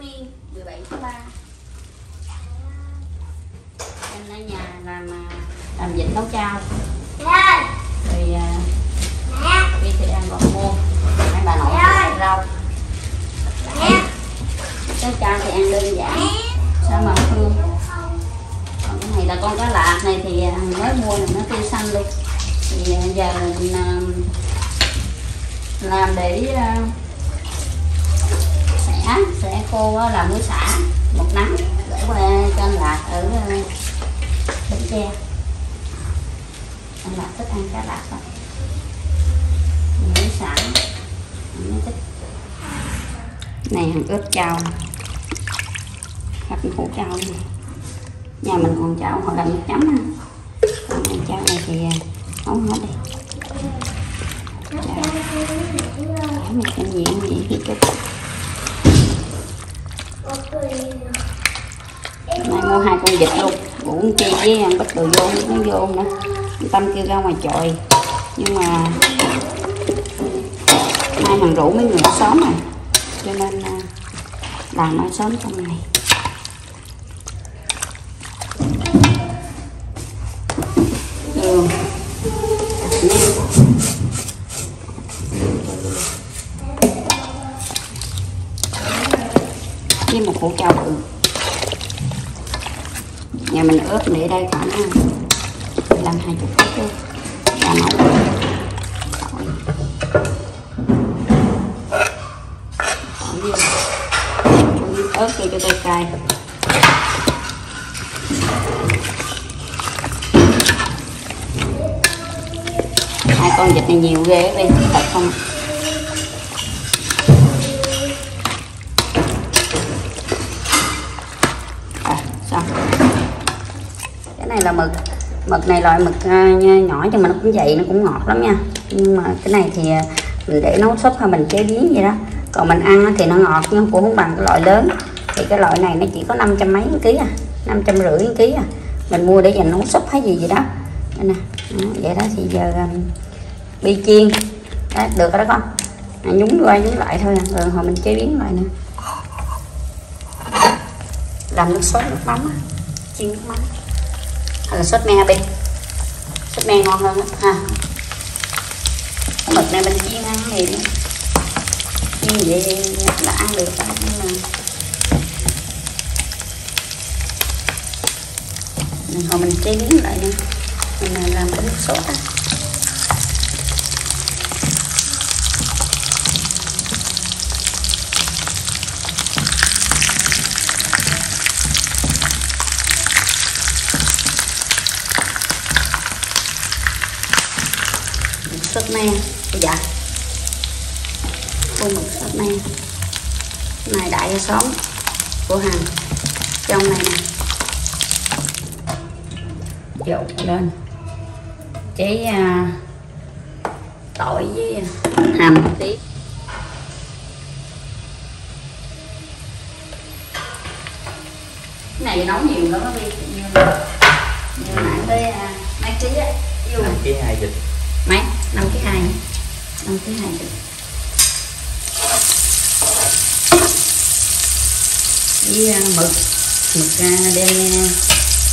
đi 17 tháng 3. Em ở nhà làm vịt nấu chao. Thì đi thì em còn mua mấy bà nội rau. Cái chao thì ăn đơn giản sao mà thương. Còn cái này là con cá lạc này thì mới mua thì nó tươi xanh luôn. Thì giờ mình làm để sẽ cô làm muối xả 1 nắng để qua canh lạc ở Bến Tre. Anh Lạc thích ăn cá lạc lắm, muối xả anh thích. Này hàng ướp chao, hạt củ chao này. Nhà mình còn chao họ làm nước chấm ha. Còn này chao này thì nấu hết đi. Để mình ăn gì ăn gì thì cái này mua 2 con vịt luôn, ngủ con chi với ăn bắp đồ vô, nó vô nữa. Tâm kêu ra ngoài trời, nhưng mà mai mình rủ mấy người xóm này, cho nên làm ở xóm trong này. Đường, với 1 củ chao bự. Nhà mình ướp để đây khoảng 15–20 phút thôi là nấu. Còn ớt cho tay cay. Hai con vịt này nhiều ghê đi, thật không? Là mực này loại mực nhỏ nhưng mà nó cũng vậy, nó cũng ngọt lắm nha. Nhưng mà cái này thì mình để nấu súp hay mình chế biến vậy đó. Còn mình ăn thì nó ngọt nhưng cũng không bằng cái loại lớn. Thì cái loại này nó chỉ có 500 mấy ký à, 550 ký à. Mình mua để dành nấu súp hay gì vậy đó. Đây nè, vậy đó. Thì giờ bi chiên đó, được rồi đó con. À, nhúng qua nhúng lại thôi à. Rồi mình chế biến lại nữa, làm nước sốt nước mắm á, chiên nước mắm. Sốt me bên, sốt me ngon hơn ha. Cái mực này mình chiên ăn thì chiên vậy là ăn được đó. Nhưng mà mình hồi mình chế biến lại nha, mình làm cái nước sốt á. Sốt me, dạ, cô mực sốt me này đại xóm của Hằng. Trong này nè, trộn lên chế tỏi với hành tí. Cái này nấu nhiều lắm đi, như nãy tới mấy ký á, vô 2 ký 2 vịt. Mấy? 5 ký 2. 5 ký 2 được. Với mực đem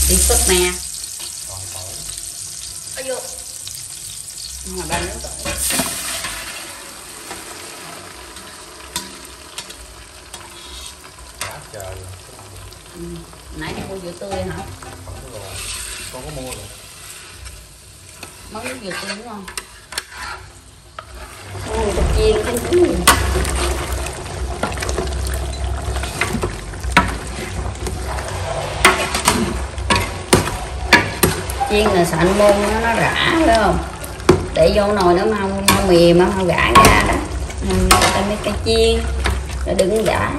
đi sốt me. Ở vô. Mà ba nước rồi. Đã trời. Nãy em mua dừa tươi hả? Con có mua rồi. Món dừa tươi đúng không? Ôi, thịt chiên chín rồi. Chiên là sẵn bông nó rã phải không? Để vô nồi nó mau mềm, mau rã ra đó. Ta mấy cái chiên, rồi đừng rã.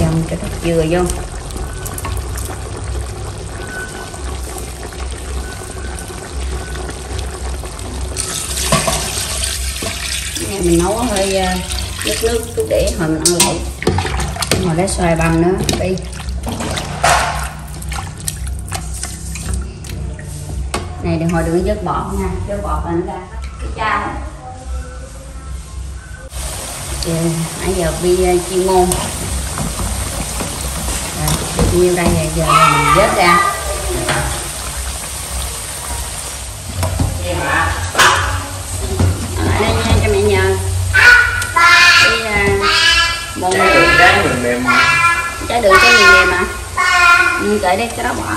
Dòng cho thịt dừa vô. Mình nấu hơi nước chút để hồi mình ăn lại, hồi để xoài bằng nữa đi. này đừng hỏi đừng dớt bọt nha, dớt bọt là nó ra hết cái chai. Nãy giờ bi chuyên môn nhiêu đây này, giờ mình vớt ra. Ở đây nha cho mẹ nhờ. Trái đường trái mềm mềm. Trái đường trái mềm mềm à? Ừ, cởi đây cái đó bỏ.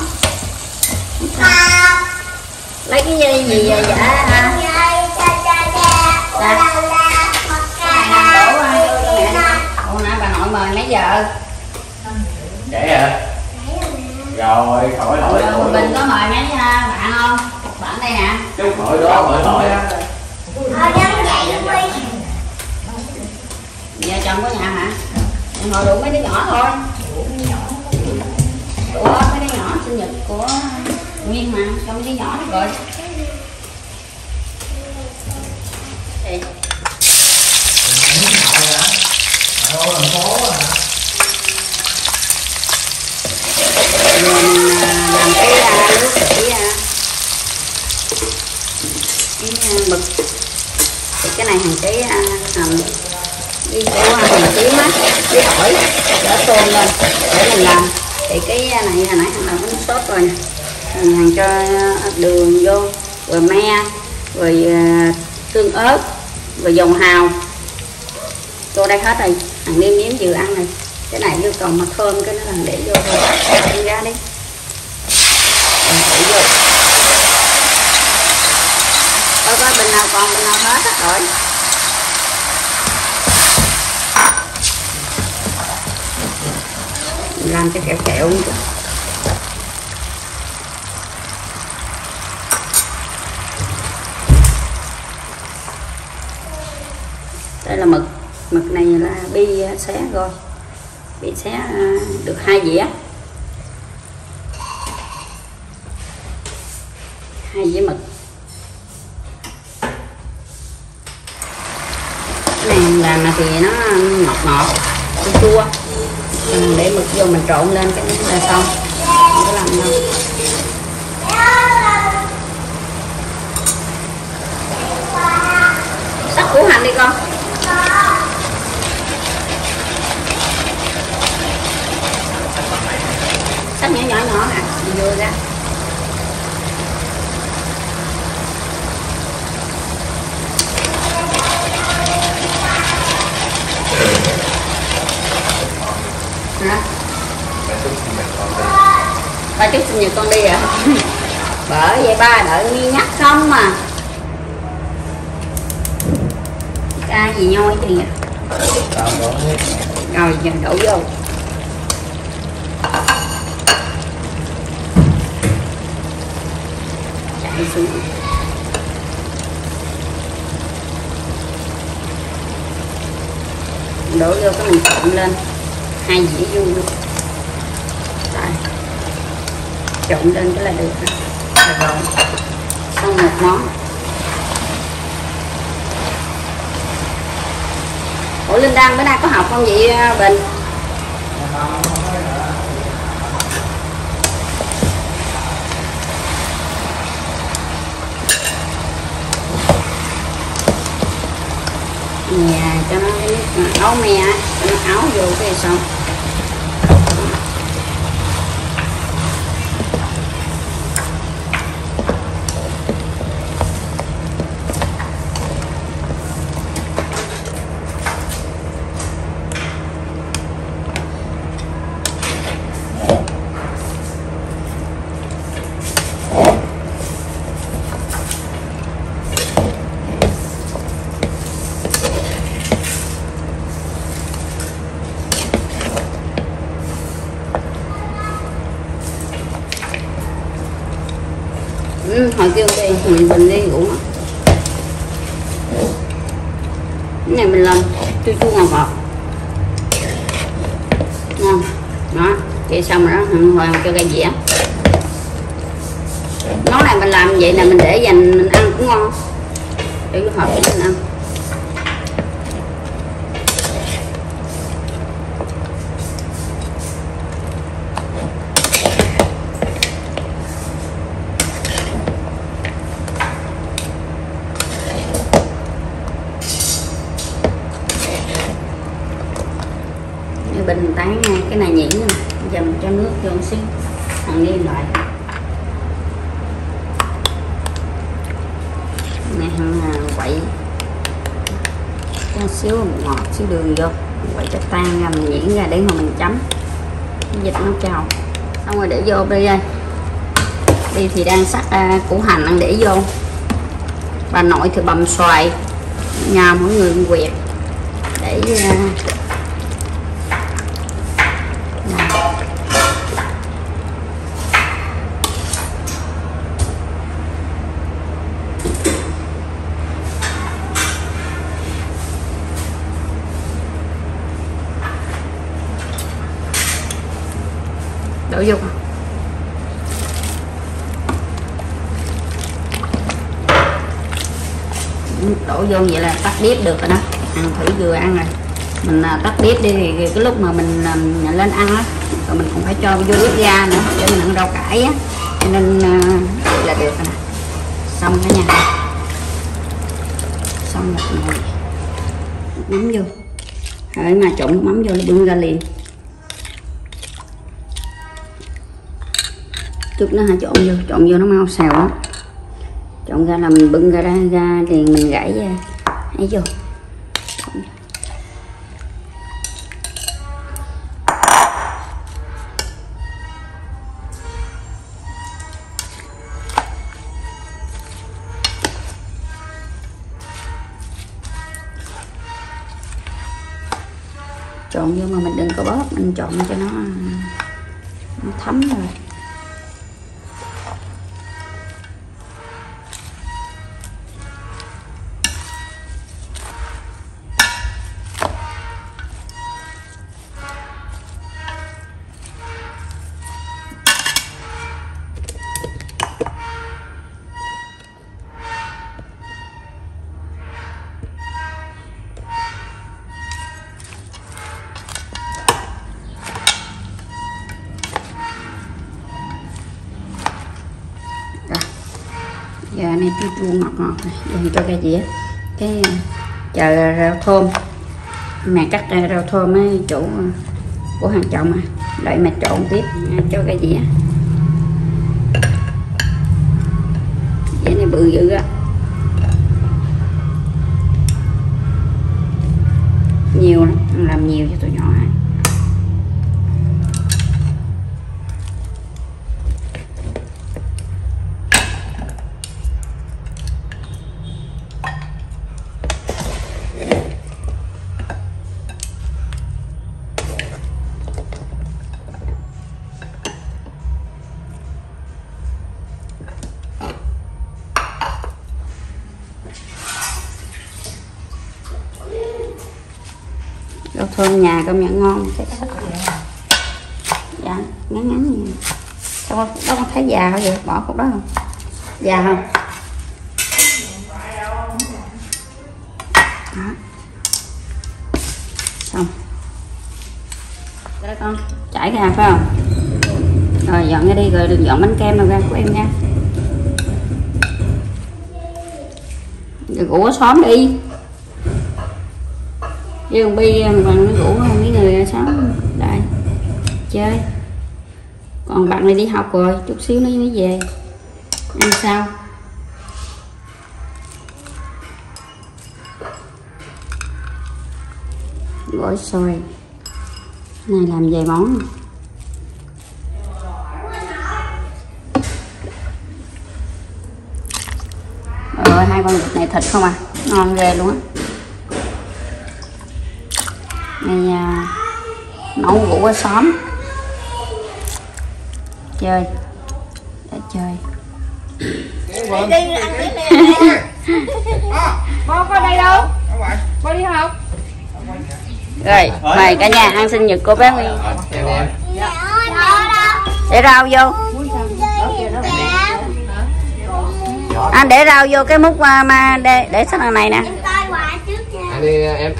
Lấy cái dây gì vậy dạ? Ủa nãy bà nội mời mấy giờ? Trễ hả? Rồi khỏi lỗi rồi. Mình có mời mấy bạn không? Bạn đây nè. Chứ mời đó mời lỗi á. Giờ chồng có nhà hả? Ngồi đủ mấy đứa nhỏ thôi. Ủa mấy đứa nhỏ sinh nhật của Nguyên mà, xong đứa nhỏ đó rồi. Thì mình làm cái nước cái mực, cái này hàng cái hầm đi của hành tím á, với tỏi đỡ tôm lên để mình làm. Thì cái này hồi nãy mình làm cái sốt rồi nè, mình hành cho đường vô, rồi me, rồi tương ớt, rồi dầu hào vô đây hết rồi. Hàng nêm nếm vừa ăn này, cái này vô còn mà thơm cái nó là để vô rồi đi ra đi. Để vô. Coi coi bình nào còn bình nào hết á rồi. Làm cái kẹo kẹo luôn. Đây là mực, mực này là bi xé rồi. Bị xé được 2 dĩa, 2 dĩa mực. Cái này làm mà thì nó ngọt ngọt, chua chua. Để mực vô mình trộn lên cái này là xong, không có làm đâu. Sắc củ hành đi con. Nhỏ nhỏ nhỏ nè, vô ra. Hả? Ba chúc sinh nhật con đi à? Bởi vậy ba đợi Nguyên nhắc không mà. Ca gì nhoi chứ vậy? Rồi giờ đổ vô. Xuống. Đổ vô cái mình trộn lên 2 dĩa vô luôn. Đây. Trộn lên cái là được rồi. Xong một món. Ủa Linh Đăng bữa nay có học không vậy Bình? Nhà cho nó cái nước áo me, cho nó áo vô cái xong. Hồi kêu đi, mình đi ngủ á. Cái này mình làm chua chua ngọt ngọt. Ngon. Đó, vậy xong rồi đó, hồi cho ra dĩa. Món này mình làm vậy nè, mình để dành mình ăn cũng ngon. Để cái hộp để mình ăn. bình tán ngay cái này nhuyễn nè. Giờ mình cho nước vô xíu, mình nêm lại. Này quậy cho xíu ngọt, xíu đường vô, quậy cho tan ra, mình nhuyễn ra để mà mình chấm. Dịch nó trào. Xong rồi để vô đi đây. Đi thì đang sắc củ hành đang để vô. Bà nội thì bầm xoài, nhà mỗi người quẹt để đổ vô. Đổ vô vậy là tắt bếp được rồi đó. Ăn thử vừa ăn rồi. Mình tắt bếp đi thì cái lúc mà mình lên ăn á, rồi mình cũng phải cho vô bếp ga nữa để mình ăn rau cải á. Cho nên vậy là được rồi nè. Xong cả nhà. Xong một nồi. Mắm vô. Để mà trộn mắm vô bưng ra liền. Trước nó hả, trộn vô nó mau xào lắm. Trộn ra là mình bưng ra ra thì mình gãy ra ấy vô. Trộn vô mà mình đừng có bóp, mình trộn cho nó thấm rồi. Giờ này chua chua ngọt ngọt này, giờ cho ra dĩa. Cái chờ rau thơm, mẹ cắt rau thơm ấy, chỗ của hàng chồng mà đợi mẹ trộn tiếp cho ra dĩa. Dĩa này bự dữ á, nhiều lắm, làm nhiều cho tụi nhỏ ấy. Rau thơm nhà công nhận ngon. Dạ, ngắn ngắn vậy. Sao đâu có thấy già không vậy? Bỏ cục đó không? Già không? Đó. Xong. Cái đó con chảy ra phải không? Rồi dọn ra đi, rồi đừng dọn bánh kem đâu ra của em nha. Đừng ngủ ở xóm đi. Chứ con Bi bằng nó rủ mấy người sáu đại chơi. Còn bạn này đi học rồi, chút xíu nó mới về. Ăn sao? Gỏi xoài. Này làm vài món. Trời ơi, hai con vịt này thịt không à? Ngon ghê luôn á. Này nấu ngủ ở xóm chơi để chơi đi ăn cái này con có đây đâu con đi học rồi mời cả nhà ăn sinh nhật cô bé Nguyên để rau vô anh để rau vô cái múc mà để sẵn này nè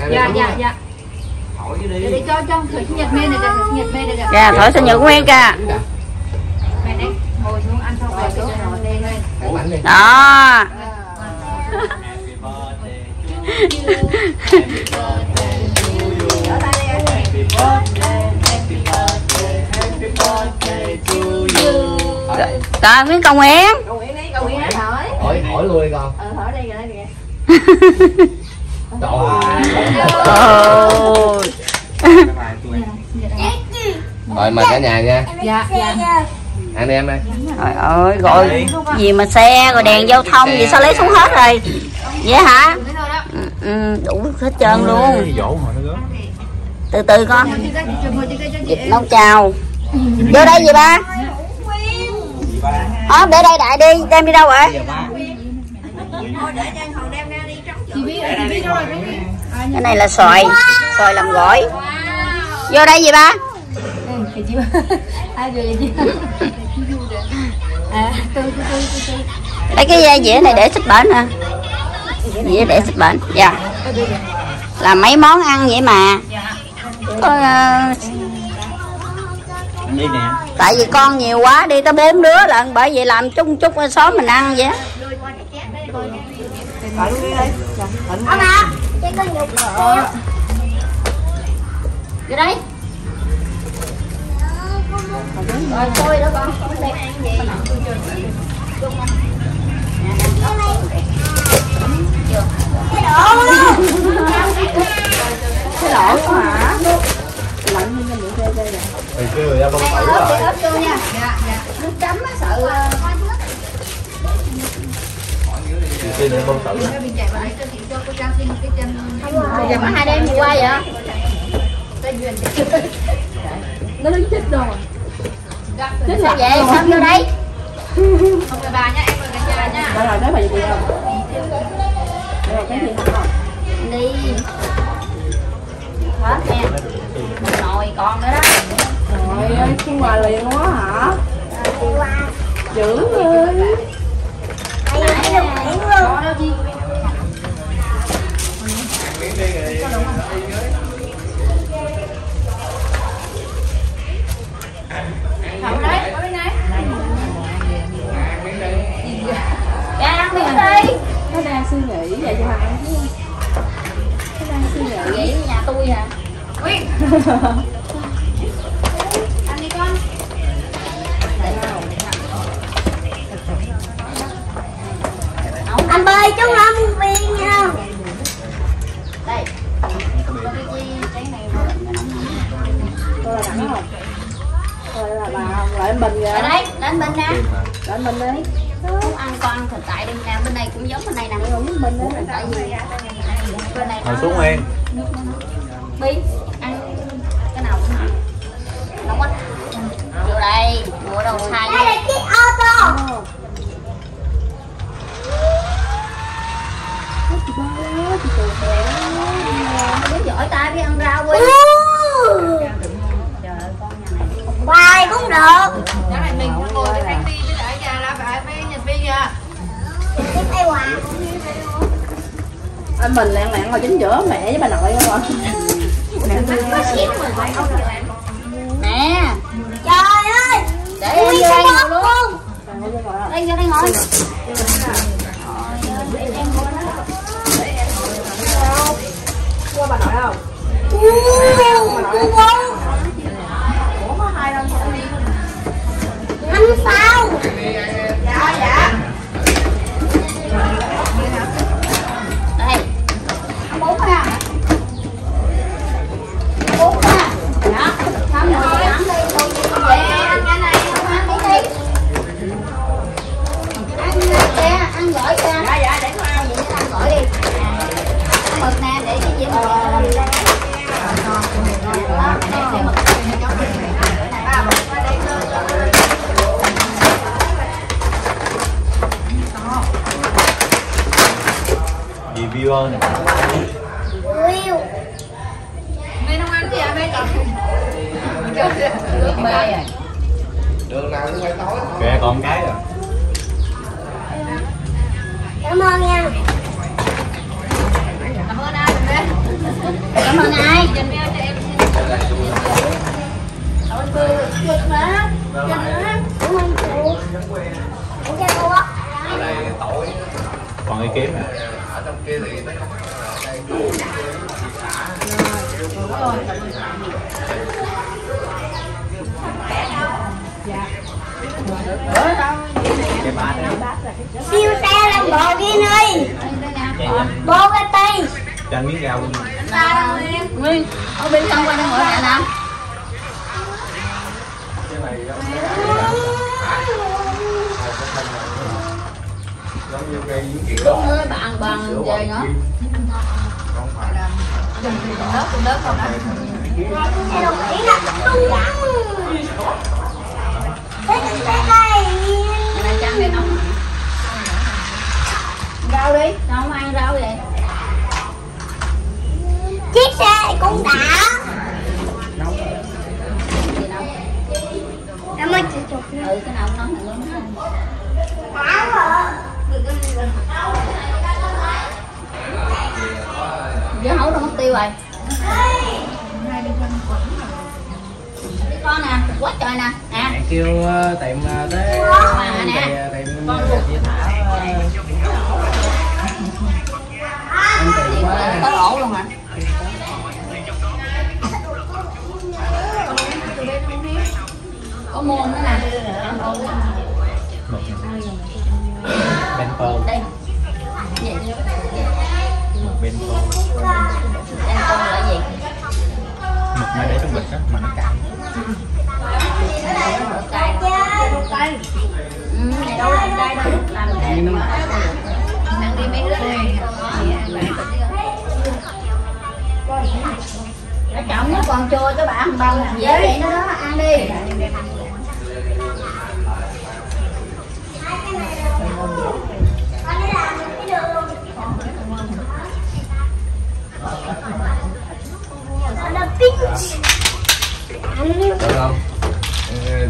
dạ. Để cho trong thổi sinh nhật mê này, kìa, thổi sinh nhật của em kìa. Đó. Trời miếng công én. Công én hỏi hỏi luôn đi con. Ừ hỏi đi rồi kìa. Rồi mời cả nhà nha. Dạ dạ. Anh em đây. Trời ơi gọi gì mà xe rồi đèn giao thông gì sao lấy xuống hết rồi. Vậy hả? Ừ, đủ hết trơn luôn. Từ từ con. Vịt nấu chào. Vô đây gì ba? Ờ để đây đại đi, đem đi đâu vậy? Cái này là xoài, xoài làm gỏi. Vô đây gì ba? Lấy cái dĩa này để xích bển hả? Dĩa để xích bển, dạ. Là mấy món ăn vậy mà. Có, tại vì con nhiều quá đi tới 4 đứa lận bởi vậy làm chung chút ở xóm mình ăn vậy. Vô đây. Cái đổ quá hả? Lạnh lên miệng đây rồi. Chưa ra bông tẩy rồi. Chưa nha. Dạ dạ. Nước chấm á sợ. Cái này bông tẩy. Giờ mà hai đêm qua vậy. Nó đứng chết rồi. Chết là vậy, xong vô đây. Không về bà nha, em mời cả nhà nha. Bà nói bà gì không? Đi. Hết nha. Rồi còn nữa đó. Trời ơi, chiên hoài liền quá hả? Dữ ơi. Nó đang suy nghĩ vậy cho hả? Nó đang suy nghĩ vậy nhà tôi hả? Nguyên. Ăn đi con. Anh bơi chú không viên nha. Đây. Tôi là đẳng không? Tôi là bà lại anh Bình kìa. Đây, đến Bình nè. Đến Bình đi. Muốn ăn con ăn thịt tại bên nào bên này cũng giống bên này nè. Đúng bên đó là tại vì bên này. Ngồi xuống em. Bi ăn cái nào cũng hả? Nóng quá. Vô đây, mua đầu xài. Đây là chiếc ô tô. Biết giỏi tay biết ăn rau quên. Trời ơi con nhà này. Hoài cũng được. Đó là mình ngồi cái thanh ti. Anh mình lạng lạng ngồi chính giữa mẹ với bà nội không ạ? Nè trời ơi để em vô đây ngồi luôn. Em vô đây ngồi. Qua bà nội không? Ủa có hai đâu anh sao? Dạ dạ. Đây. Ăn bún thôi à? Bún thôi à? Đó. Xong rồi ăn đi. Ăn cái này không ăn cái này. Ăn kìa, ăn gỏi kìa. Dạ dạ để con ăn vậy chứ ăn gỏi đi. Ăn mực nè để cái gì mà. Reviewer này. Review. Mày không ăn gì à mày còn. Được mê rồi. Đường nào cũng phải tối. Kệ còn cái rồi. Cảm ơn nha. Cảm ơn ai mẹ. Cảm ơn ai. Dành meo cho em. Cảm ơn cô. Tuyệt quá. Cảm ơn cô. Cảm ơn cô ạ. Ở đây tối. Còn ý kiến nè. Kia thì nó không Siêu xe làm bộ kia đi. Bố cái tay. Chanh miếng rau. Tao Nguyên. Ở bên trong qua nó mở lại làm. Ơi bạn bằng chơi nữa. Không phải. Lớp cũng lớp không rau đi, tao không ăn rau vậy. Chiếc xe cũng đã. Em ơi chị chụp. Ừ cái nào nó luôn hả? Dưa hấu đâu mất tiêu rồi. Con nè, quá trời nè. À. Mẹ kêu tiệm tới nè. Tiệm chị Thảo. Tới ổ luôn hả? Có mua nữa nè. Benpo. Đây. Benpo. Benpo là gì? Mực mà để trong bịch á mà nó cay. Cay. Này đâu làm cay đâu, làm cay. Ăn đi mấy đứa này. Nó trọng nó còn chua các bạn, bao làm dễ vậy nó đó ăn đi. Được không?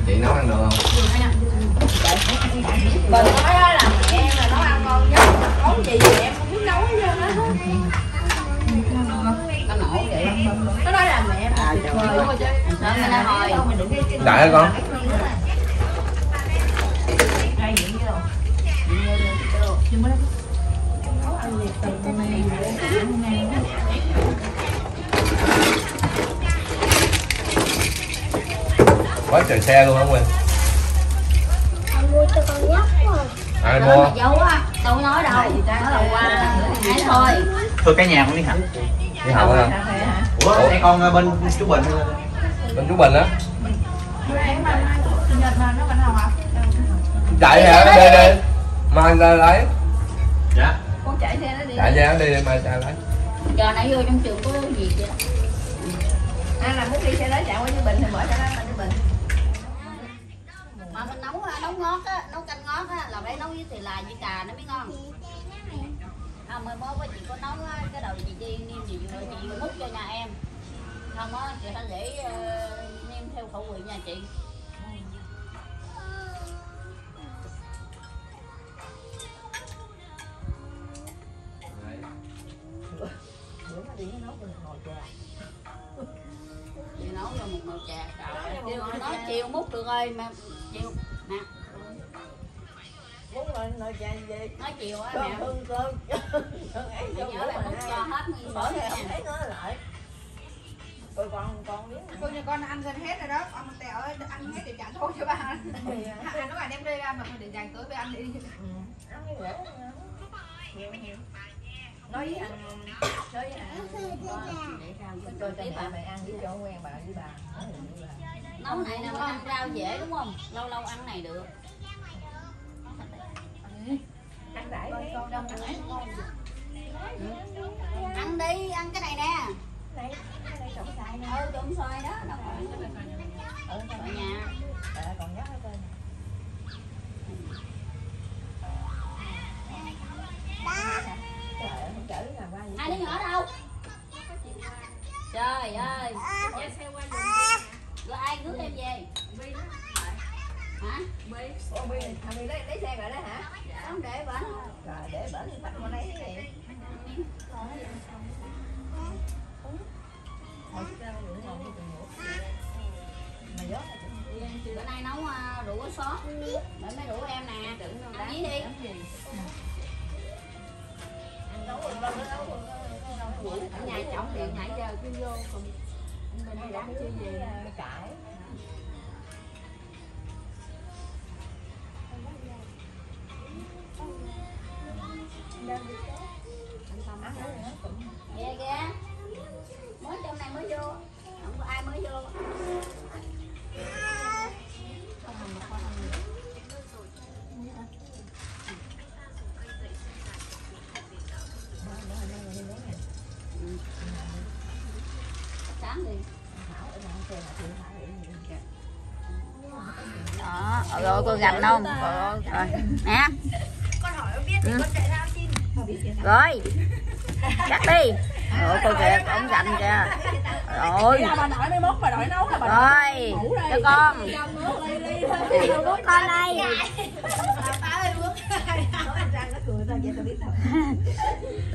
Chị nấu ăn được không? Bình nói là em là nấu ăn ngon nhất, món gì thì em không biết nấu hết trơn á. Nó nói là mẹ à, đợi con. Quá trời xe luôn hả Quỳnh? Anh mua cho con nhóc rồi. Ai mua? Giấu á, đâu nói đâu. Nó là qua nãy thôi. Thôi cái nhà con đi hả? Đi học hả? Ủa, để con bên chú Bình. Bên chú Bình á. Chạy hả? Đi đi. Mai ra lấy. Dạ. Con chạy xe nó đi. Chạy xe nó đi mai ra lấy. Giờ nãy vô trong trường có gì vậy? Anh là muốn đi xe đó chạy qua chú Bình thì mở cho nó bên chú Bình. Mà mình nấu ngót á, nấu canh ngót á, là phải nấu với thì là với cà nó mới ngon. Không ơi, bố với chị có nấu cái đầu chị đi niêm gì rồi chị múc cho nhà em. Không á, chị phải để niêm theo khẩu vị nhà chị. Bữa mà đi nấu mình hồi chị nấu cho một nồi chè. Chiều nói chiều múc được ơi mà chiều nè. Múc lên nồi chè gì? Nói chiều á mẹ. Cơm cơm. Mẹ nhớ là múc cho hết nguyên bỏ thì không thấy nữa lại. Rồi còn biết. Cô như con ăn gần hết rồi đó. Ông tè ơi ăn hết thì trả thôi cho bà. Anh nói bà đem đây ra mà mình để dành tới với anh đi. Ăn như vậy. Nhiều. Nói với thằng chơi với bà mày ăn với cho quen bà với bà. Nấu này nè ăn rau dễ đúng không? Lâu lâu ăn này được. Ăn rải ăn đi, ăn cái này nè. Trộn xoài nè. Ừ, trộn xoài đó. Ở nhà. Còn nhắc ở bên. Ai đứa nhỏ đâu? Trời ơi. Rồi ai rước em về? Bi đó. Hả? Bi. Ô Bi, thằng Bi lấy xe về đó hả? Không để bển. Rồi để bển thì bắt con lấy cái này. Bữa nay nấu rượu có sốt. Để mấy rượu em nè. Ăn dí đi. Ở nhà trọng điện nãy giờ cứ vô cùng mình đang chơi gì cãi. Kìa kìa, mới trong này mới vô, không có ai mới vô. Rồi cô gặp không? Rồi nè. Con hỏi không biết thì con chạy ra xin. Rồi. Cắt đi. Rồi cô kìa, ông gạnh kìa. Rồi. Bà nội mới mốt bà nội nấu là bà nội. Rồi, cho con. Con đây.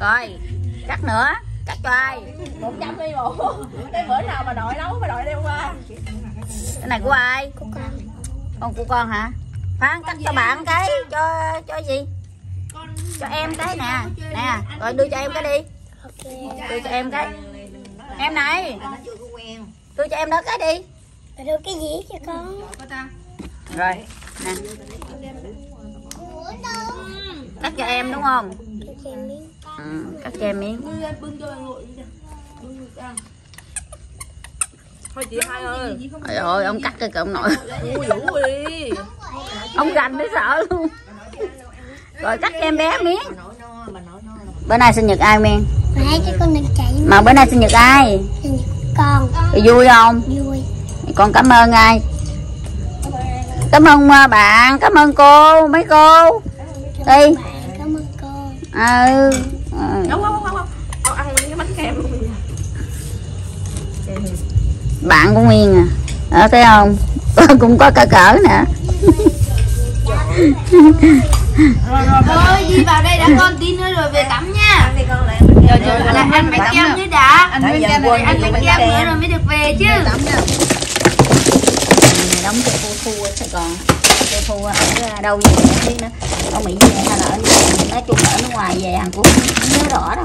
Rồi, cắt nữa. Cắt cho ai? 100 đi bộ. Tới bữa nào bà nội nấu bà nội đem qua. Cái này của ai? Của con. Con của con hả? Khoan, cắt cho bạn cái, cho gì? Cho em cái nè, nè, rồi đưa cho em cái đi. Đưa cho em cái. Em này. Đưa cho em đó cái đi. Đưa cái gì cho con? Rồi, nè. Cắt cho em đúng không? Cắt cho em miếng. Thôi chị hai ơi. Trời ơi, ông cắt cái cộng nội. Đi. Ông gành để sợ luôn. Rồi cắt em bé miếng. Bữa nay sinh nhật ai Nguyên? Mà bữa nay sinh nhật ai? Sinh nhật con. Vui không? Vui. Con cảm ơn ai? Cảm ơn bạn, cảm ơn cô, mấy cô. Đi. Cảm ơn cô. Ừ. Không. Con ăn cái bánh kem. Bạn của Nguyên à, ở thấy không? Cũng có cỡ cỡ nè. Thôi đi vào đây đã con, tí nữa rồi về tắm nha. Rồi ăn bánh kem chứ đã. Ăn bánh kem rồi mới được về chứ. Đóng cho khu ở Sài Gòn, khu ở đâu gì không biết nữa. Ở Mỹ về hay là ở nói chung ở nước ngoài về Hàn Quốc không nhớ rõ đâu.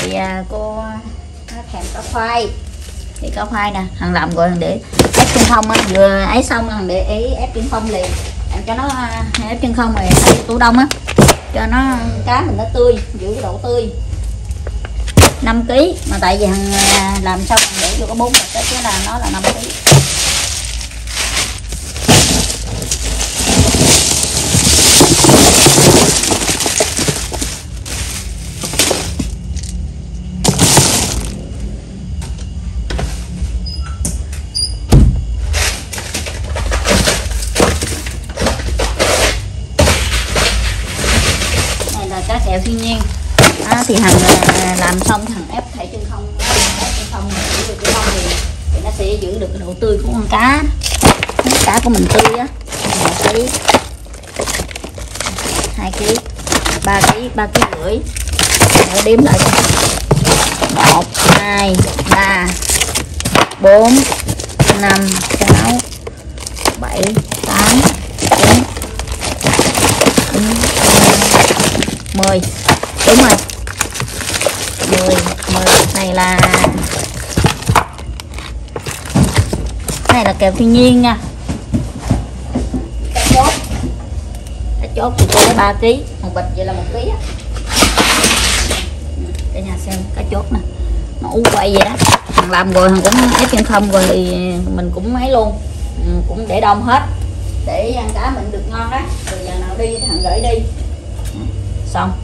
Thì cô thèm có khoai. Thì có khoai nè, Hằng làm rồi Hằng để ép chân không á, vừa ấy xong Hằng để ý ép chân không liền. Làm cho nó ép chân không rồi để tủ đông á. Cho nó cá mình nó tươi, giữ cái độ tươi. 5 kg mà tại vì Hằng làm xong Hằng để vô có 4 bịch chứ là nó là 5 kg. Cá kẹo thiên nhiên thì Hằng làm xong Hằng ép thảy chân không, ép chân không giữ được cái không thì nó sẽ giữ được cái độ tươi của con cá. Cái cá của mình tươi á, 1 kg, 2 kg, 3 kg, 3,5 kg. Để đếm lại 1, 2, 3, 4, 5, 6, 7, 8, 9, 10. Đúng rồi. 10 này là kẹo thiên nhiên nha. Cá chốt thì cô lấy 3 kg, 1 bịch vậy là 1 kg á. Cả nhà xem cá chốt nè. Nó u quậy vậy đó. Hằng làm rồi Hằng cũng ép chân không rồi thì mình cũng ấy luôn. Cũng để đông hết. Để ăn cá mình được ngon đó. Rồi giờ nào đi thì Hằng gửi đi. Xong.